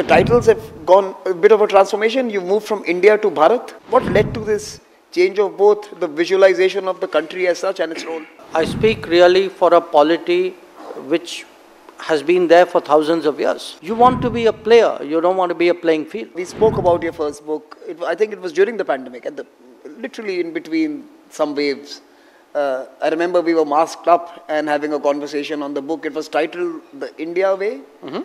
The titles have gone a bit of a transformation. You moved from India to Bharat. What led to this change of both the visualization of the country as such and its role? I speak really for a polity which has been there for thousands of years. You want to be a player, you don't want to be a playing field. We spoke about your first book. I think it was during the pandemic, literally in between some waves. I remember we were masked up and having a conversation on the book. It was titled The India Way. Mm-hmm.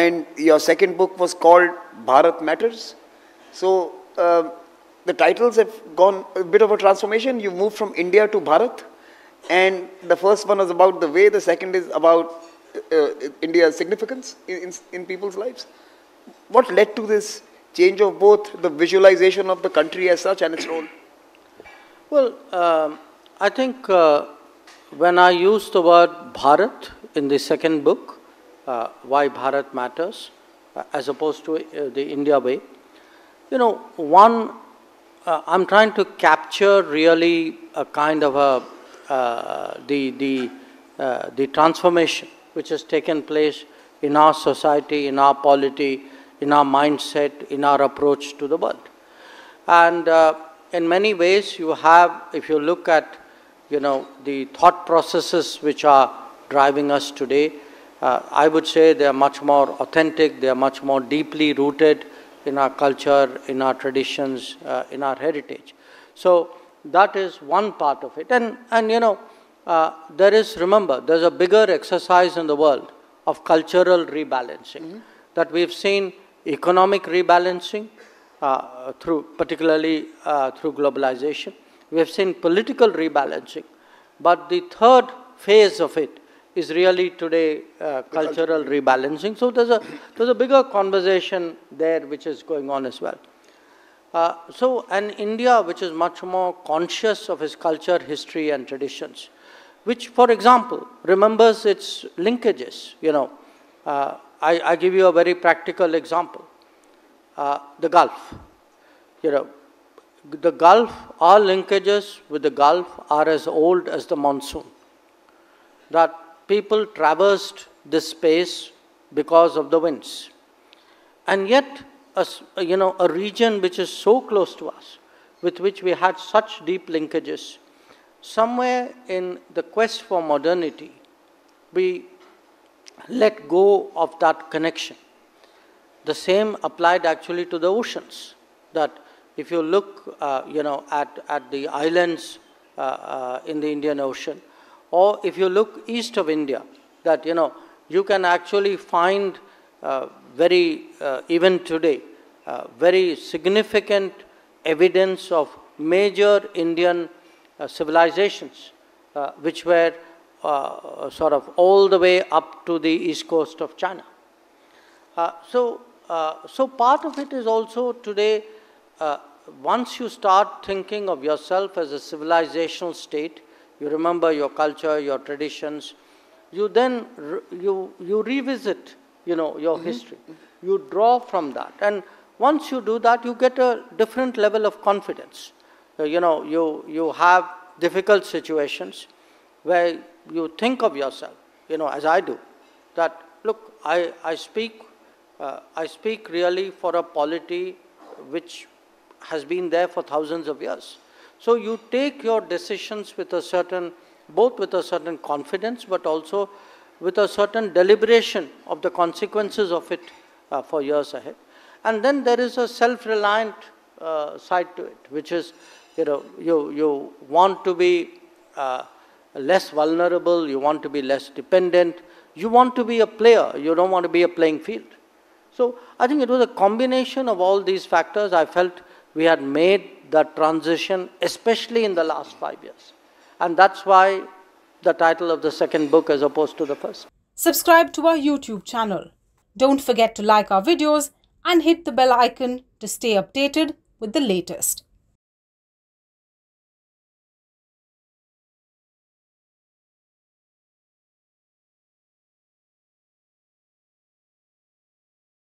And your second book was called Bharat Matters. So the titles have gone a bit of a transformation. You moved from India to Bharat. And the first one was about the way. The second is about India's significance in people's lives. What led to this change of both the visualization of the country as such and its role? Well, I think when I used the word Bharat in the second book, Why Bharat Matters, as opposed to The India Way, you know, I'm trying to capture really a kind of a, the transformation which has taken place in our society, in our polity, in our mindset, in our approach to the world. And in many ways you have, if you look at, you know, the thought processes which are driving us today, I would say they are much more authentic, they are much more deeply rooted in our culture, in our traditions, in our heritage. So that is one part of it. And you know, there's a bigger exercise in the world of cultural rebalancing. Mm-hmm. That we've seen economic rebalancing particularly through globalization. We have seen political rebalancing. But the third phase of it is really today cultural rebalancing. So there's a bigger conversation there which is going on as well. So an India which is much more conscious of its culture, history and traditions, which, for example, remembers its linkages, you know. I give you a very practical example. The Gulf. You know, the Gulf, our linkages with the Gulf are as old as the monsoon. That people traversed this space because of the winds. And yet, you know, a region which is so close to us, with which we had such deep linkages, somewhere in the quest for modernity, we let go of that connection. The same applied actually to the oceans. That if you look, you know, at the islands in the Indian Ocean, or if you look east of India, that, you know, you can actually find even today, very significant evidence of major Indian civilizations, which were sort of all the way up to the east coast of China. So part of it is also today, once you start thinking of yourself as a civilizational state, you remember your culture, your traditions, you then you revisit, you know, your history. You draw from that, and once you do that, you get a different level of confidence. You know, you have difficult situations where you think of yourself, you know, as I do, that look, I speak really for a polity which has been there for thousands of years. So you take your decisions with a certain, both with a certain confidence, but also with a certain deliberation of the consequences of it for years ahead. And then there is a self-reliant side to it, which is, you know, you want to be less vulnerable, you want to be less dependent, you want to be a player, you don't want to be a playing field. So I think it was a combination of all these factors. I felt we had made that transition, especially in the last 5 years. And that's why the title of the second book as opposed to the first. Subscribe to our YouTube channel. Don't forget to like our videos and hit the bell icon to stay updated with the latest.